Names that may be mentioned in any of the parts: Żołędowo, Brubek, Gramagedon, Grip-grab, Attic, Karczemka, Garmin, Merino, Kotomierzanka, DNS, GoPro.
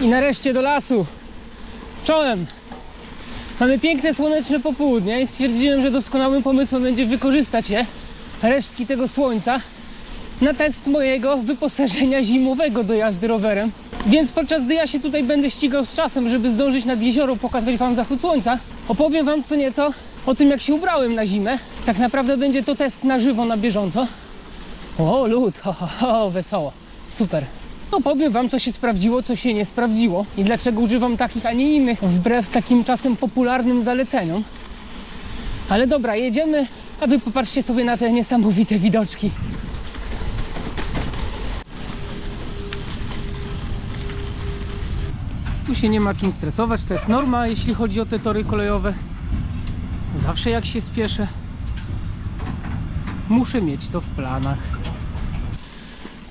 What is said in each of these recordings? I nareszcie do lasu. Czołem. Mamy piękne słoneczne popołudnie i stwierdziłem, że doskonałym pomysłem będzie wykorzystać je, resztki tego słońca, na test mojego wyposażenia zimowego do jazdy rowerem. Więc podczas gdy ja się tutaj będę ścigał z czasem, żeby zdążyć nad jezioro pokazać wam zachód słońca, opowiem wam co nieco o tym, jak się ubrałem na zimę. Tak naprawdę będzie to test na żywo, na bieżąco. O, lód, ho, ho, ho, wesoło, super. Opowiem wam, co się sprawdziło, co się nie sprawdziło i dlaczego używam takich, a nie innych, wbrew takim czasem popularnym zaleceniom. Ale dobra, jedziemy, a wy popatrzcie sobie na te niesamowite widoczki. Tu się nie ma czym stresować, to jest norma, jeśli chodzi o te tory kolejowe. Zawsze jak się spieszę, muszę mieć to w planach.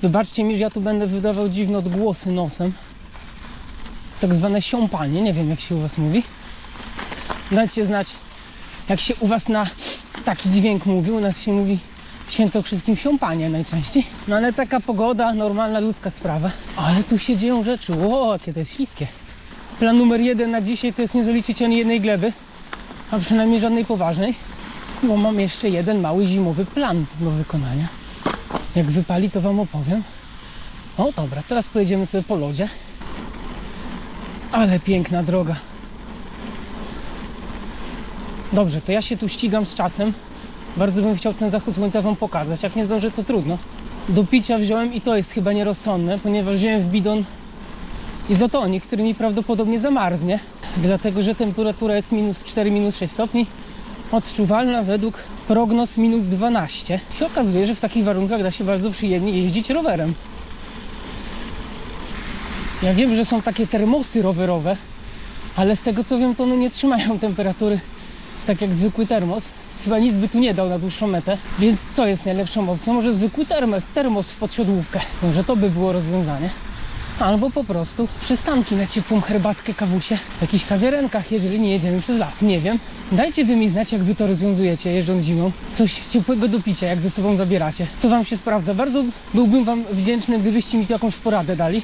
Wybaczcie mi, że ja tu będę wydawał dziwne odgłosy nosem. Tak zwane siąpanie, nie wiem jak się u was mówi. Dajcie znać, jak się u was na taki dźwięk mówi. U nas się mówi świętokrzyskim siąpanie najczęściej. No ale taka pogoda, normalna ludzka sprawa. Ale tu się dzieją rzeczy. Ło, jakie to jest śliskie. Plan numer 1 na dzisiaj to jest nie zaliczyć ani jednej gleby. A przynajmniej żadnej poważnej. Bo mam jeszcze jeden mały zimowy plan do wykonania. Jak wypali, to wam opowiem. O dobra, teraz pojedziemy sobie po lodzie. Ale piękna droga. Dobrze, to ja się tu ścigam z czasem. Bardzo bym chciał ten zachód słońca wam pokazać. Jak nie zdążę, to trudno. Do picia wziąłem, i to jest chyba nierozsądne, ponieważ wziąłem w bidon izotonik, który mi prawdopodobnie zamarznie. Dlatego, że temperatura jest minus 4, minus 6 stopni. Odczuwalna według prognoz minus 12. I okazuje, że w takich warunkach da się bardzo przyjemnie jeździć rowerem. Ja wiem, że są takie termosy rowerowe, ale z tego co wiem, to one nie trzymają temperatury tak jak zwykły termos. Chyba nic by tu nie dał na dłuższą metę. Więc co jest najlepszą opcją? Może zwykły termos w podsiodłówkę. Może to by było rozwiązanie. Albo po prostu przystanki na ciepłą herbatkę, kawusie w jakichś kawiarenkach, jeżeli nie jedziemy przez las, nie wiem. Dajcie wy mi znać, jak wy to rozwiązujecie jeżdżąc zimą. Coś ciepłego do picia, jak ze sobą zabieracie. Co wam się sprawdza? Bardzo byłbym wam wdzięczny, gdybyście mi tu jakąś poradę dali.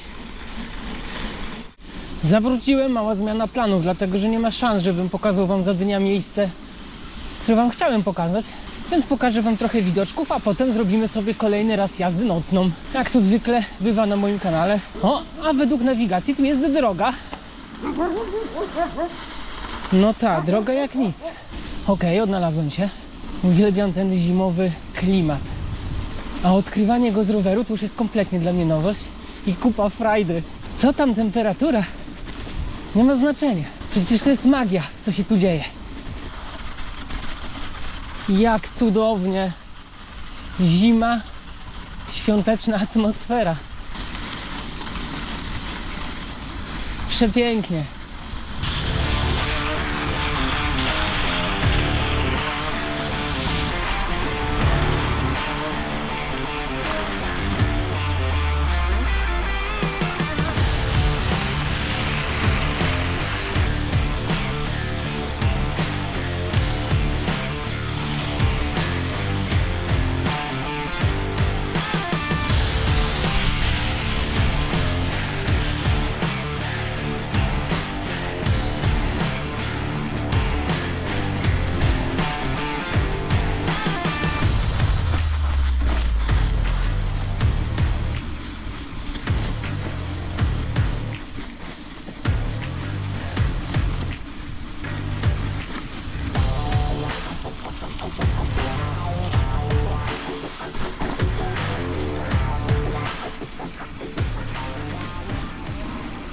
Zawróciłem, mała zmiana planów, dlatego że nie ma szans, żebym pokazał wam za dnia miejsce, które wam chciałem pokazać. Więc pokażę wam trochę widoczków, a potem zrobimy sobie kolejny raz jazdy nocną. Jak to zwykle bywa na moim kanale. O, a według nawigacji tu jest droga. No ta, droga jak nic. Okej, odnalazłem się. Uwielbiam ten zimowy klimat. A odkrywanie go z roweru to już jest kompletnie dla mnie nowość. I kupa frajdy. Co tam temperatura? Nie ma znaczenia. Przecież to jest magia, co się tu dzieje. Jak cudownie, zima, świąteczna atmosfera. Przepięknie.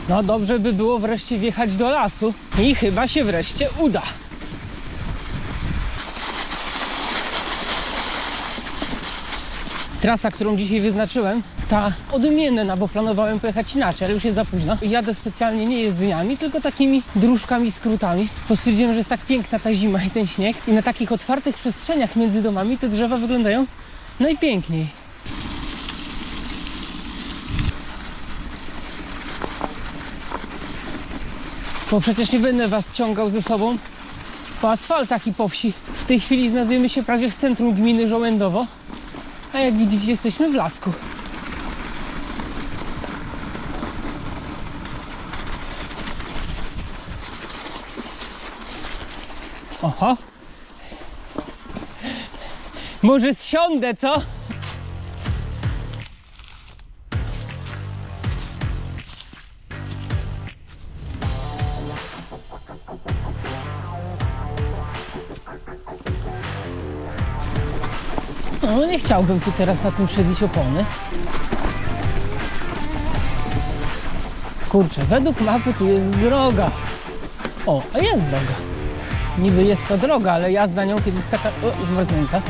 No dobrze by było wreszcie wjechać do lasu i chyba się wreszcie uda. Trasa, którą dzisiaj wyznaczyłem, ta odmienna, bo planowałem pojechać inaczej, ale już jest za późno. Jadę specjalnie nie jezdniami, tylko takimi dróżkami, skrótami. Bo stwierdziłem, że jest tak piękna ta zima i ten śnieg i na takich otwartych przestrzeniach między domami te drzewa wyglądają najpiękniej. Bo przecież nie będę was ciągał ze sobą po asfaltach i po wsi. W tej chwili znajdujemy się prawie w centrum gminy Żołędowo, a jak widzicie jesteśmy w lasku. Oho. Może zsiądę, co? No nie chciałbym tu teraz na tym przebić opony. Kurczę, według mapy tu jest droga. O, a jest droga. Niby jest to droga, ale jazda nią kiedyś taka... O, zmarznięta.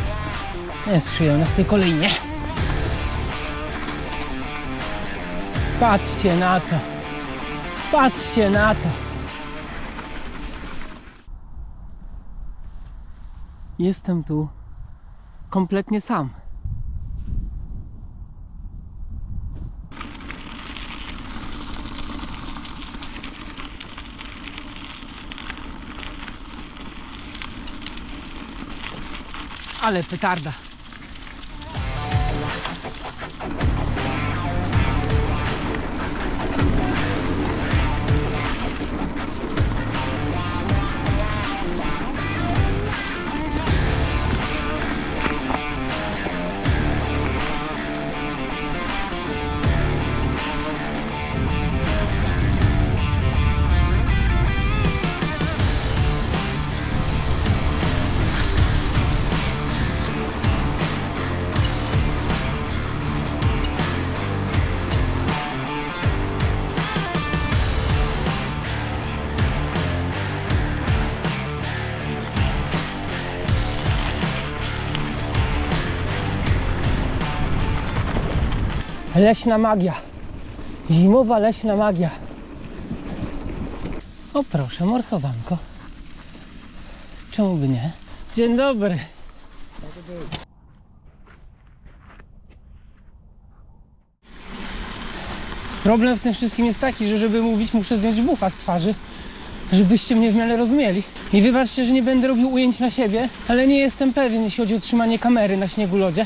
Nie jest przyjemna w tej kolejnie. Patrzcie na to. Patrzcie na to. Jestem tu kompletnie sam. Ale petarda. Leśna magia. Zimowa leśna magia. O proszę, morsowanko. Czemu by nie? Dzień dobry. Problem w tym wszystkim jest taki, że żeby mówić, muszę zdjąć bufa z twarzy, żebyście mnie w miarę rozumieli. I wybaczcie, że nie będę robił ujęć na siebie, ale nie jestem pewien, jeśli chodzi o trzymanie kamery na śniegu, lodzie.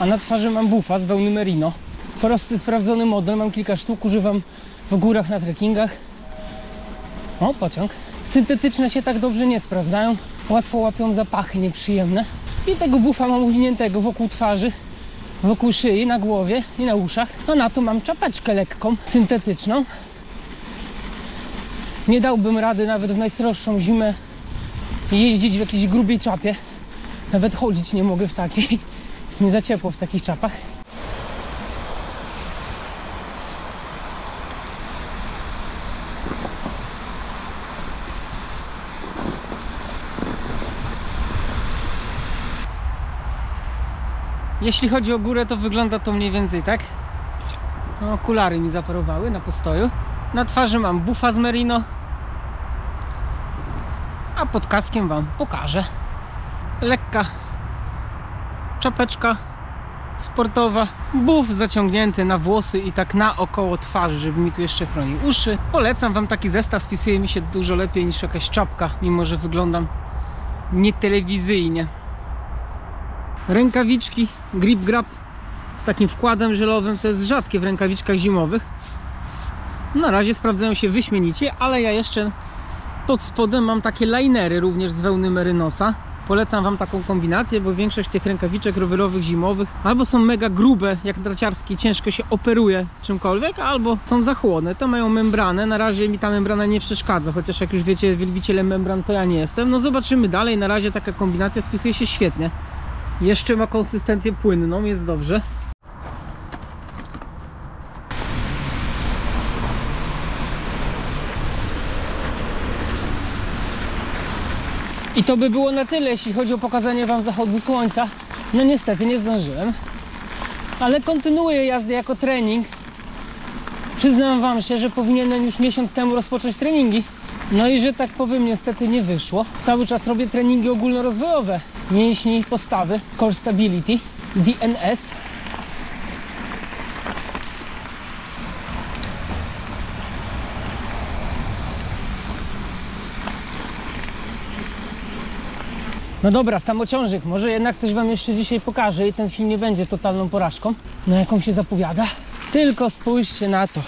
A na twarzy mam bufa z wełny Merino. Prosty, sprawdzony model, mam kilka sztuk, używam w górach, na trekkingach. O, pociąg. Syntetyczne się tak dobrze nie sprawdzają, łatwo łapią zapachy nieprzyjemne. I tego bufa mam uwiniętego wokół twarzy, wokół szyi, na głowie i na uszach. A na to mam czapeczkę lekką, syntetyczną. Nie dałbym rady nawet w najsroższą zimę jeździć w jakiejś grubiej czapie. Nawet chodzić nie mogę w takiej, jest mi za ciepło w takich czapach. Jeśli chodzi o górę, to wygląda to mniej więcej tak. Okulary mi zaparowały na postoju. Na twarzy mam bufa z Merino. A pod kaskiem wam pokażę. Lekka czapeczka sportowa. Buf zaciągnięty na włosy i tak naokoło twarzy, żeby mi tu jeszcze chronił uszy. Polecam wam taki zestaw, spisuje mi się dużo lepiej niż jakaś czapka, mimo że wyglądam nietelewizyjnie. Rękawiczki Grip-grab z takim wkładem żelowym, co jest rzadkie w rękawiczkach zimowych. Na razie sprawdzają się wyśmienicie, ale ja jeszcze pod spodem mam takie linery również z wełny Merynosa. Polecam wam taką kombinację, bo większość tych rękawiczek rowerowych zimowych albo są mega grube, jak draciarskie, ciężko się operuje czymkolwiek, albo są za chłodne, to mają membranę. Na razie mi ta membrana nie przeszkadza, chociaż jak już wiecie, wielbicielem membran to ja nie jestem. No zobaczymy dalej, na razie taka kombinacja spisuje się świetnie. Jeszcze ma konsystencję płynną, jest dobrze. I to by było na tyle, jeśli chodzi o pokazanie wam zachodu słońca. No niestety nie zdążyłem. Ale kontynuuję jazdę jako trening. Przyznam wam się, że powinienem już miesiąc temu rozpocząć treningi. No i że tak powiem, niestety nie wyszło. Cały czas robię treningi ogólnorozwojowe. Mięśni, postawy, core stability, DNS. No dobra, samociążyk, może jednak coś wam jeszcze dzisiaj pokażę i ten film nie będzie totalną porażką, na jaką się zapowiada. Tylko spójrzcie na to.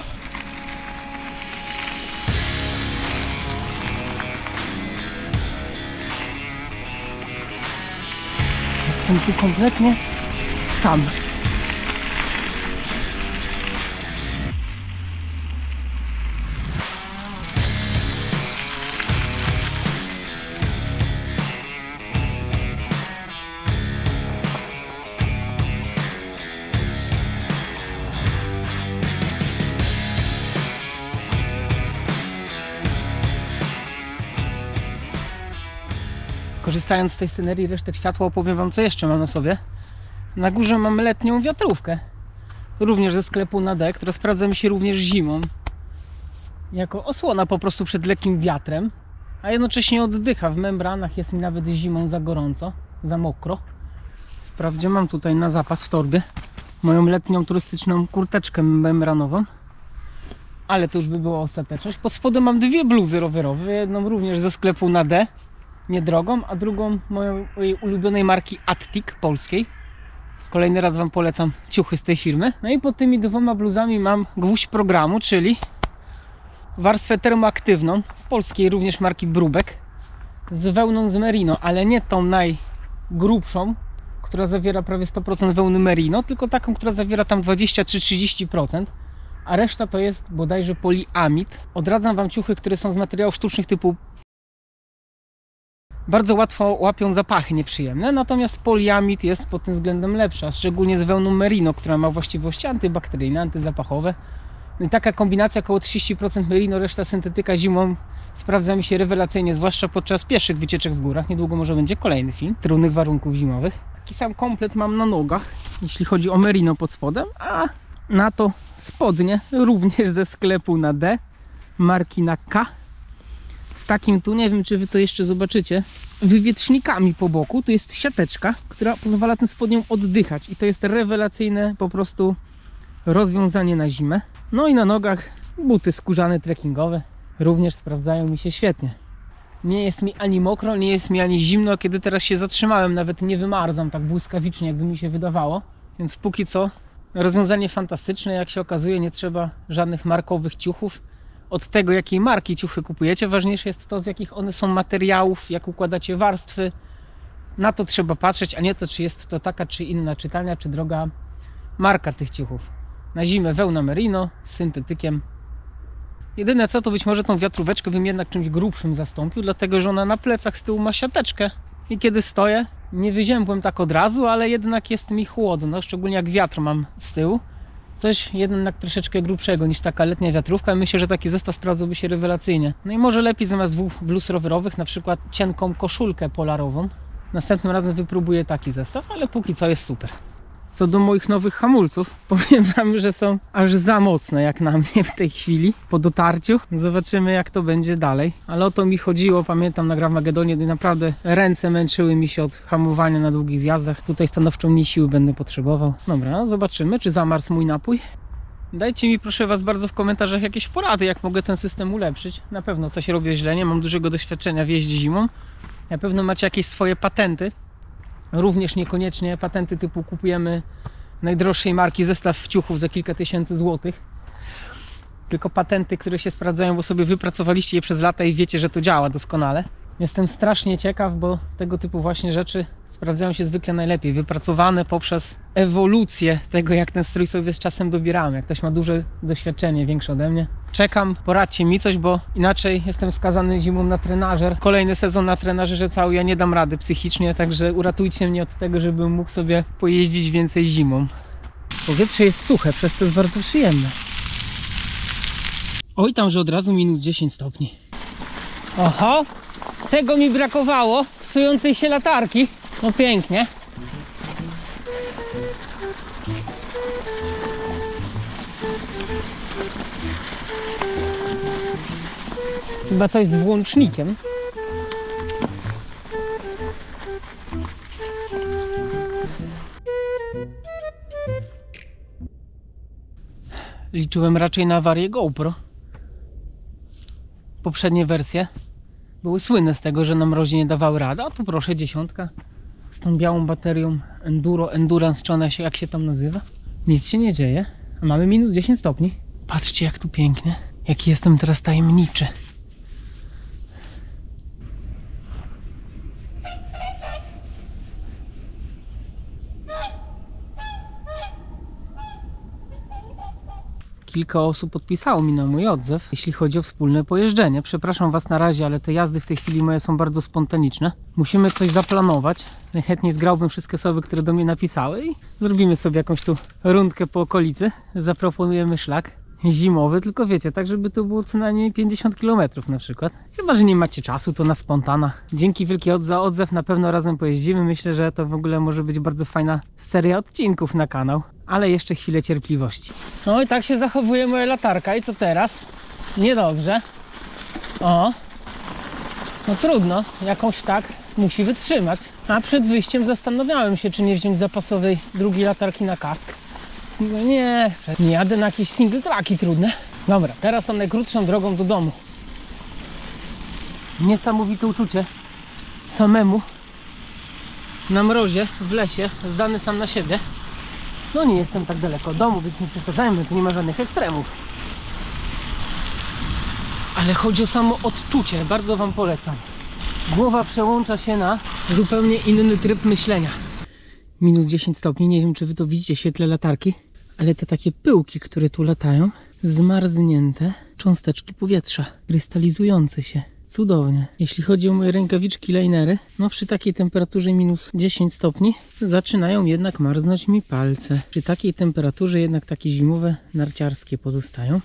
Jestem tu kompletnie sam. Korzystając z tej scenerii resztek światła opowiem wam, co jeszcze mam na sobie. Na górze mam letnią wiatrówkę, również ze sklepu na D, która sprawdza mi się również zimą, jako osłona po prostu przed lekkim wiatrem, a jednocześnie oddycha. W membranach jest mi nawet zimą za gorąco, za mokro. Wprawdzie mam tutaj na zapas w torbie moją letnią turystyczną kurteczkę membranową, ale to już by była ostateczność. Pod spodem mam dwie bluzy rowerowe, jedną również ze sklepu na D, niedrogą, a drugą mojej ulubionej marki Attic, polskiej. Kolejny raz wam polecam ciuchy z tej firmy. No i pod tymi dwoma bluzami mam gwóźdź programu, czyli warstwę termoaktywną, polskiej również marki Brubek, z wełną z Merino, ale nie tą najgrubszą, która zawiera prawie 100% wełny Merino, tylko taką, która zawiera tam 20 czy 30%, a reszta to jest bodajże poliamid. Odradzam wam ciuchy, które są z materiałów sztucznych typu. Bardzo łatwo łapią zapachy nieprzyjemne, natomiast poliamid jest pod tym względem lepsza, szczególnie z wełną Merino, która ma właściwości antybakteryjne, antyzapachowe. I taka kombinacja około 30% Merino, reszta syntetyka zimą sprawdza mi się rewelacyjnie, zwłaszcza podczas pieszych wycieczek w górach. Niedługo może będzie kolejny film trudnych warunków zimowych. Taki sam komplet mam na nogach, jeśli chodzi o Merino pod spodem, a na to spodnie również ze sklepu na D, marki na K. Z takim tu, nie wiem czy wy to jeszcze zobaczycie, wywietrznikami po boku. Tu jest siateczka, która pozwala tym spodniom oddychać i to jest rewelacyjne po prostu rozwiązanie na zimę. No i na nogach buty skórzane trekkingowe również sprawdzają mi się świetnie. Nie jest mi ani mokro, nie jest mi ani zimno. Kiedy teraz się zatrzymałem, nawet nie wymarzam tak błyskawicznie, jakby mi się wydawało. Więc póki co rozwiązanie fantastyczne. Jak się okazuje, nie trzeba żadnych markowych ciuchów. Od tego, jakiej marki ciuchy kupujecie, ważniejsze jest to, z jakich one są materiałów, jak układacie warstwy. Na to trzeba patrzeć, a nie to, czy jest to taka, czy inna, czy tania, czy droga marka tych ciuchów. Na zimę wełna Merino z syntetykiem. Jedyne co, to być może tą wiatróweczkę bym jednak czymś grubszym zastąpił, dlatego że ona na plecach z tyłu ma siateczkę. I kiedy stoję, nie wyziębłem tak od razu, ale jednak jest mi chłodno, szczególnie jak wiatr mam z tyłu. Coś jednak troszeczkę grubszego niż taka letnia wiatrówka. Myślę, że taki zestaw sprawdzałby się rewelacyjnie. No i może lepiej zamiast dwóch bluz rowerowych, na przykład cienką koszulkę polarową. Następnym razem wypróbuję taki zestaw, ale póki co jest super. Co do moich nowych hamulców, powiem wam, że są aż za mocne jak na mnie w tej chwili, po dotarciu. Zobaczymy jak to będzie dalej. Ale o to mi chodziło, pamiętam na Gramagedonie, gdy naprawdę ręce męczyły mi się od hamowania na długich zjazdach. Tutaj stanowczo mniej siły będę potrzebował. Dobra, no zobaczymy czy zamarzł mój napój. Dajcie mi proszę was bardzo w komentarzach jakieś porady, jak mogę ten system ulepszyć. Na pewno coś robię źle, nie mam dużego doświadczenia w jeździe zimą. Na pewno macie jakieś swoje patenty. Również niekoniecznie patenty typu kupujemy najdroższej marki zestaw ciuchów za kilka tysięcy złotych. Tylko patenty, które się sprawdzają, bo sobie wypracowaliście je przez lata i wiecie, że to działa doskonale. Jestem strasznie ciekaw, bo tego typu właśnie rzeczy sprawdzają się zwykle najlepiej. Wypracowane poprzez ewolucję tego, jak ten strój sobie z czasem dobieramy. Jak ktoś ma duże doświadczenie, większe ode mnie. Czekam, poradźcie mi coś, bo inaczej jestem skazany zimą na trenażer. Kolejny sezon na trenażerze cały, ja nie dam rady psychicznie, także uratujcie mnie od tego, żebym mógł sobie pojeździć więcej zimą. Powietrze jest suche, przez co jest bardzo przyjemne. Oj tam, że od razu minus 10 stopni. Oho! Tego mi brakowało, psującej się latarki. No pięknie. Chyba coś z włącznikiem. Liczyłem raczej na awarię GoPro. Poprzednie wersje były słynne z tego, że na mrozie nie dawały rady, a tu proszę, 10 z tą białą baterią Endurance, czy ona się, jak się tam nazywa. Nic się nie dzieje, a mamy minus 10 stopni. Patrzcie jak tu pięknie, jaki jestem teraz tajemniczy. kilka osób podpisało mi na mój odzew, jeśli chodzi o wspólne pojeżdżenie. Przepraszam Was na razie, ale te jazdy w tej chwili moje są bardzo spontaniczne. Musimy coś zaplanować. Najchętniej zgrałbym wszystkie osoby, które do mnie napisały i zrobimy sobie jakąś tu rundkę po okolicy. Zaproponujemy szlak zimowy, tylko wiecie, tak żeby to było co najmniej 50 km na przykład. Chyba że nie macie czasu, to na spontana. Dzięki wielkie za odzew, na pewno razem pojeździmy. Myślę, że to w ogóle może być bardzo fajna seria odcinków na kanał. Ale jeszcze chwilę cierpliwości. No i tak się zachowuje moja latarka. I co teraz? Niedobrze. O! No trudno, jakąś tak musi wytrzymać. A przed wyjściem zastanawiałem się, czy nie wziąć zapasowej drugiej latarki na kask. No nie, nie jadę na jakieś single tracki trudne. Dobra, teraz tam najkrótszą drogą do domu. Niesamowite uczucie samemu na mrozie, w lesie, zdany sam na siebie. No nie jestem tak daleko od domu, więc nie przesadzajmy, tu nie ma żadnych ekstremów. Ale chodzi o samo odczucie, bardzo Wam polecam. Głowa przełącza się na zupełnie inny tryb myślenia. Minus 10 stopni, nie wiem czy Wy to widzicie w świetle latarki, ale te takie pyłki, które tu latają, zmarznięte cząsteczki powietrza, krystalizujące się. Cudownie. Jeśli chodzi o moje rękawiczki, linery, no przy takiej temperaturze minus 10 stopni zaczynają jednak marznąć mi palce. Przy takiej temperaturze jednak takie zimowe narciarskie pozostają.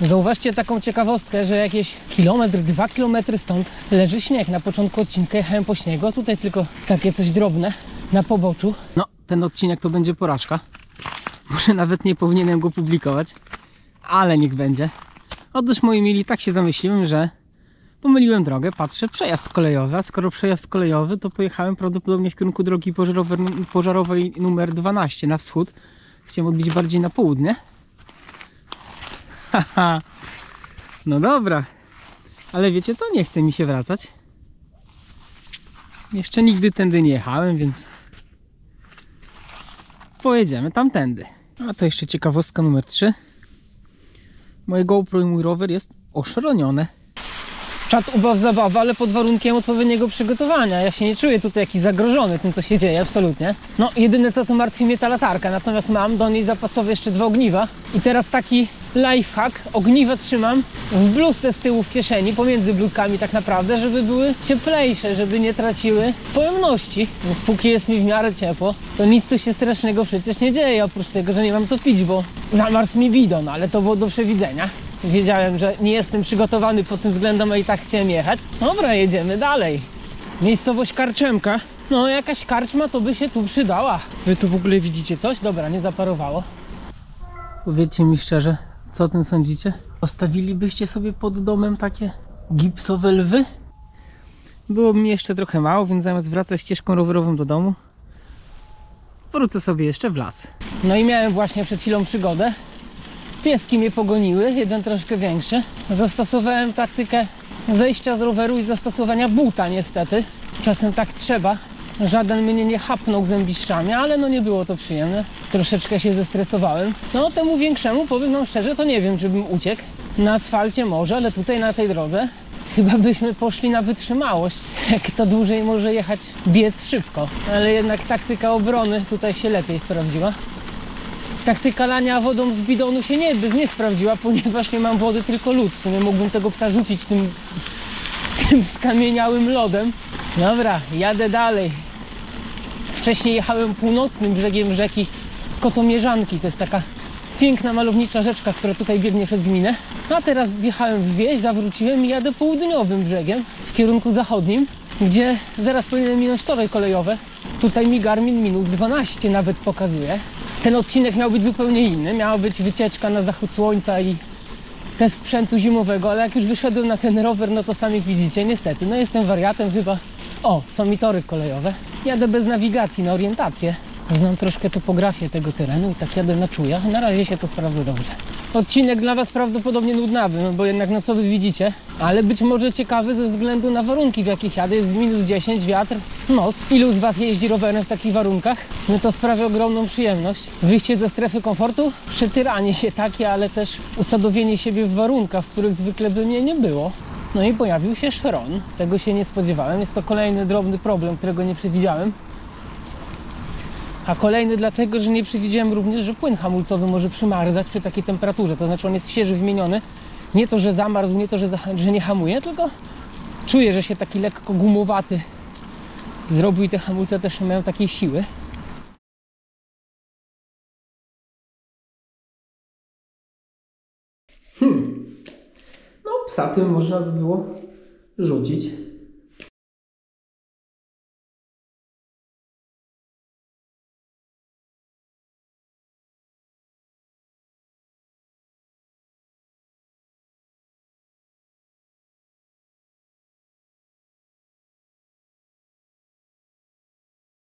Zauważcie taką ciekawostkę, że jakieś kilometr, 2 kilometry stąd leży śnieg. Na początku odcinka jechałem po śniegu, a tutaj tylko takie coś drobne na poboczu. No, ten odcinek to będzie porażka. Może nawet nie powinienem go publikować, ale niech będzie. Otóż moi mili, tak się zamyśliłem, że pomyliłem drogę, patrzę, przejazd kolejowy, a skoro przejazd kolejowy, to pojechałem prawdopodobnie w kierunku drogi pożarowej numer 12 na wschód. Chciałem odbić bardziej na południe. Haha, no dobra, ale wiecie co, nie chce mi się wracać. Jeszcze nigdy tędy nie jechałem, więc pojedziemy tamtędy. A to jeszcze ciekawostka numer 3. Moje GoPro i mój rower jest oszronione. Czad ubaw zabawa, ale pod warunkiem odpowiedniego przygotowania. Ja się nie czuję tutaj jakiś zagrożony tym, co się dzieje, absolutnie. No, jedyne co to martwi mnie ta latarka, natomiast mam do niej zapasowe jeszcze 2 ogniwa. I teraz taki lifehack, ogniwa trzymam w bluzce z tyłu w kieszeni, pomiędzy bluzkami tak naprawdę, żeby były cieplejsze, żeby nie traciły pojemności. Więc póki jest mi w miarę ciepło, to nic tu się strasznego przecież nie dzieje, oprócz tego, że nie mam co pić, bo zamarzł mi bidon, ale to było do przewidzenia. Wiedziałem, że nie jestem przygotowany pod tym względem, a i tak chciałem jechać. Dobra, jedziemy dalej. Miejscowość Karczemka. No jakaś karczma to by się tu przydała. Wy tu w ogóle widzicie coś? Dobra, nie zaparowało. Powiedzcie mi szczerze, co o tym sądzicie? Postawilibyście sobie pod domem takie gipsowe lwy? Było mi jeszcze trochę mało, więc zamiast wracać ścieżką rowerową do domu, wrócę sobie jeszcze w las. No i miałem właśnie przed chwilą przygodę. Pieski mnie pogoniły, jeden troszkę większy. Zastosowałem taktykę zejścia z roweru i zastosowania buta niestety. Czasem tak trzeba. Żaden mnie nie chapnął zębiszczami, ale no nie było to przyjemne. Troszeczkę się zestresowałem. No temu większemu powiem wam szczerze, to nie wiem, czy bym uciekł. Na asfalcie może, ale tutaj na tej drodze chyba byśmy poszli na wytrzymałość. Jak to dłużej może jechać, biec szybko. Ale jednak taktyka obrony tutaj się lepiej sprawdziła. Taktyka lania wodą z bidonu się nie sprawdziła, ponieważ nie mam wody, tylko lód. W sumie mógłbym tego psa rzucić tym skamieniałym lodem. Dobra, jadę dalej. Wcześniej jechałem północnym brzegiem rzeki Kotomierzanki. To jest taka piękna, malownicza rzeczka, która tutaj biegnie przez gminę. A teraz wjechałem w wieś, zawróciłem i jadę południowym brzegiem w kierunku zachodnim, gdzie zaraz powinienem minąć tory kolejowe. Tutaj mi Garmin minus 12 nawet pokazuje. Ten odcinek miał być zupełnie inny, miała być wycieczka na zachód słońca i test sprzętu zimowego, ale jak już wyszedłem na ten rower, no to sami widzicie, niestety, no jestem wariatem chyba. O, są mi tory kolejowe. Jadę bez nawigacji na orientację. Znam troszkę topografię tego terenu i tak jadę na czuja. Na razie się to sprawdza dobrze. Odcinek dla Was prawdopodobnie nudnawy, no bo jednak no co Wy widzicie, ale być może ciekawy ze względu na warunki, w jakich jadę. Jest minus 10, wiatr, noc. Ilu z Was jeździ rowerem w takich warunkach? No to sprawia ogromną przyjemność. Wyjście ze strefy komfortu, przetyranie się takie, ale też usadowienie siebie w warunkach, w których zwykle by mnie nie było. No i pojawił się szron. Tego się nie spodziewałem. Jest to kolejny drobny problem, którego nie przewidziałem. A kolejny dlatego, że nie przewidziałem również, że płyn hamulcowy może przymarzać przy takiej temperaturze. To znaczy on jest świeży wymieniony. Nie to, że zamarzł, nie to, że nie hamuje, tylko czuję, że się taki lekko gumowaty zrobił i te hamulce też nie mają takiej siły. No psa tym można by było rzucić.